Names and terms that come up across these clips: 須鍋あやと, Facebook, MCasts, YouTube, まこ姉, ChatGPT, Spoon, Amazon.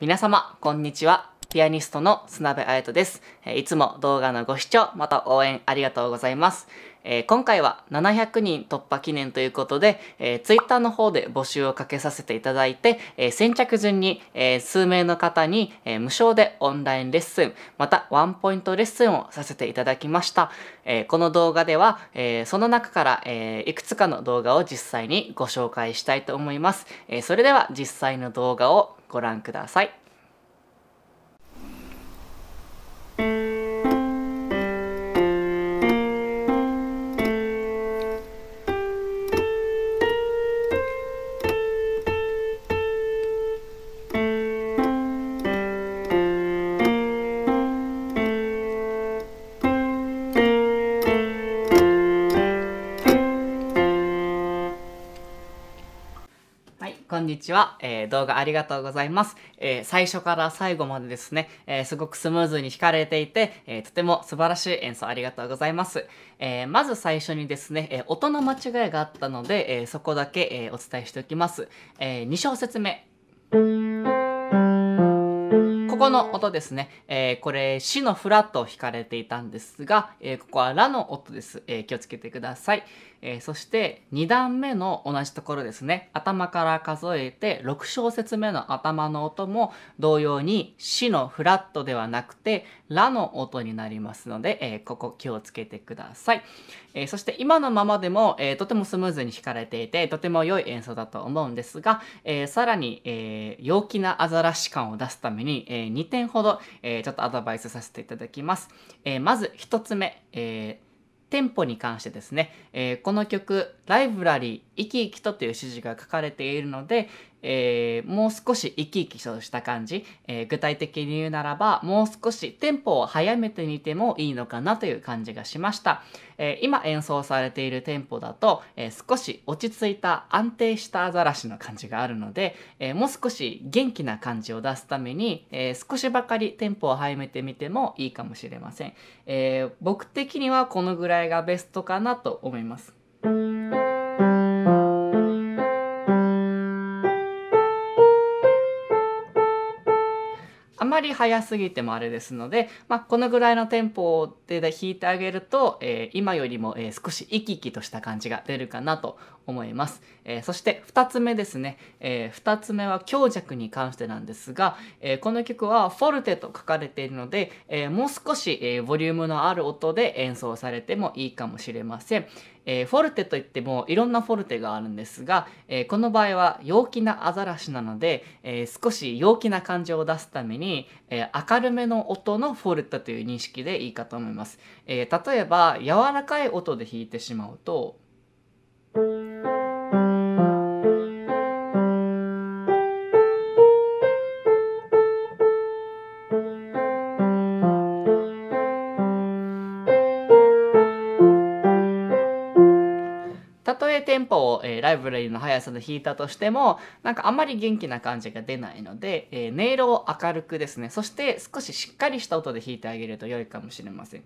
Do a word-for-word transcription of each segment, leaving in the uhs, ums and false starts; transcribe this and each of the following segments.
皆様、こんにちは。ピアニストの須鍋あやとです。いつも動画のご視聴、また応援ありがとうございます。えー、今回はななひゃくにん突破記念ということで、えー、Twitter の方で募集をかけさせていただいて、えー、先着順に、えー、数名の方に、えー、無償でオンラインレッスン、またワンポイントレッスンをさせていただきました。えー、この動画では、えー、その中から、えー、いくつかの動画を実際にご紹介したいと思います。えー、それでは実際の動画をご覧ください。こんにちは、えー、動画ありがとうございます、えー、最初から最後までですね、えー、すごくスムーズに弾かれていて、えー、とても素晴らしい演奏ありがとうございます、えー、まず最初にですね、えー、音の間違いがあったので、えー、そこだけ、えー、お伝えしておきます、えー、に小節目ここの音ですね、えー、これシのフラットを弾かれていたんですが、えー、ここはラの音です、えー、気をつけてください。えー、そしてに段目の同じところですね、頭から数えてろく小節目の頭の音も同様にシのフラットではなくてラの音になりますので、えー、ここ気をつけてください。えー、そして今のままでも、えー、とてもスムーズに弾かれていてとても良い演奏だと思うんですが、えー、さらに、えー、陽気なアザラシ感を出すために、えー、にてんほど、えー、ちょっとアドバイスさせていただきます。えー、まずひとつめ、えーテンポに関してですね、えー、この曲ライブラリー生き生きとという指示が書かれているので、えー、もう少し生き生きとした感じ、えー、具体的に言うならばもう少しテンポを早めてみてもいいのかなという感じがしました、えー、今演奏されているテンポだと、えー、少し落ち着いた安定したアザラシの感じがあるので、えー、もう少し元気な感じを出すために、えー、少しばかりテンポを早めてみてもいいかもしれません、えー、僕的にはこのぐらいがベストかなと思います。あまり早すぎてもあれですので、まあ、このぐらいのテンポで弾いてあげると、えー、今よりも、えー、少し生き生きとした感じが出るかなと思います。えー、そしてふたつめですね、えー、ふたつめは強弱に関してなんですが、えー、この曲はフォルテと書かれているので、えー、もう少し、えー、ボリュームのある音で演奏されてもいいかもしれません。えー、フォルテといってもいろんなフォルテがあるんですが、えー、この場合は陽気なアザラシなので、えー、少し陽気な感じを出すために、えー、明るめの音のフォルテという認識でいいかと思います。えー、例えば柔らかい音で弾いてしまうとテンポを、えー、ライブラリーの速さで弾いたとしてもなんかあまり元気な感じが出ないので、えー、音色を明るくですね、そして少ししっかりした音で弾いてあげると良いかもしれません。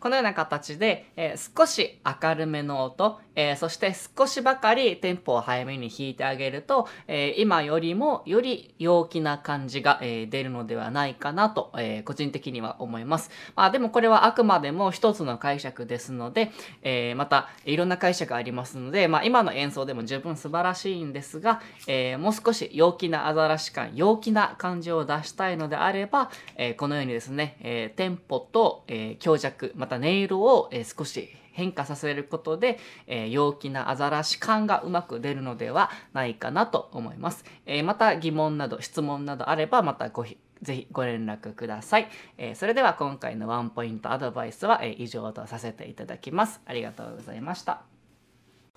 このような形で、えー、少し明るめの音、えー、そして少しばかりテンポを早めに弾いてあげると、えー、今よりもより陽気な感じが、えー、出るのではないかなと、えー、個人的には思います。まあ、でもこれはあくまでも一つの解釈ですので、えー、またいろんな解釈がありますので、まあ、今の演奏でも十分素晴らしいんですが、えー、もう少し陽気なアザラシ感、陽気な感じを出したいのであれば、えー、このようにですね、えー、テンポと、えー、強弱、また音色を少し変化させることで陽気なアザラシ感がうまく出るのではないかなと思います。また疑問など質問などあればまたごぜひご連絡ください。それでは今回のワンポイントアドバイスは以上とさせていただきます。ありがとうございました。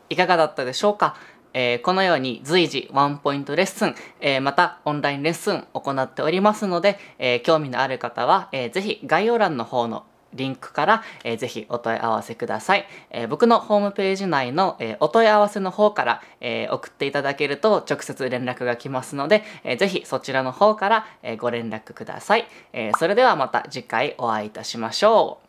いかがだったでしょうか？えー、このように随時ワンポイントレッスン、えー、またオンラインレッスン行っておりますので、えー、興味のある方は、えー、ぜひ概要欄の方のリンクから、えー、ぜひお問い合わせください。えー、僕のホームページ内の、えー、お問い合わせの方から、えー、送っていただけると直接連絡が来ますので、えー、ぜひそちらの方から、えー、ご連絡ください。えー、それではまた次回お会いいたしましょう。